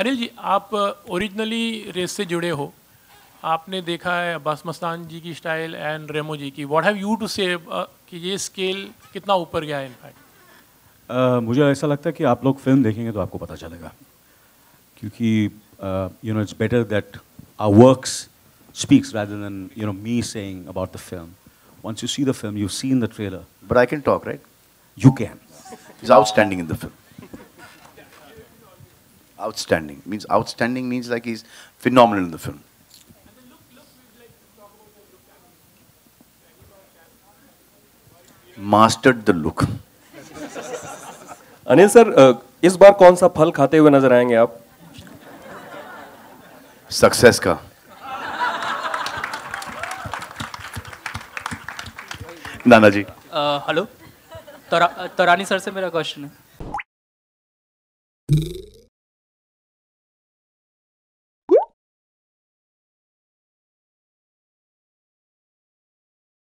अनिल जी, आप originally race से जुड़े हो, आपने देखा है अब्बास मस्तान जी की स्टाइल एंड रेमो जी की. व्हाट हैव यू टू से कि ये स्केल कितना ऊपर गया है? इनफैक्ट मुझे ऐसा लगता है कि आप लोग फिल्म देखेंगे तो आपको पता चलेगा, क्योंकि you know it's better that our works speaks rather than you know me saying about the film. Once you see the film, you've seen the trailer. But I can talk, right? You can. He's outstanding in the film. Outstanding means like he's phenomenal in the film. And the look we'd like to talk about the look. Mastered the look. Anil sir, इस बार कौन सा फल खाते हुए नजर आएंगे आप? Success का. नाना जी, हेलो, तरानी सर से मेरा क्वेश्चन है.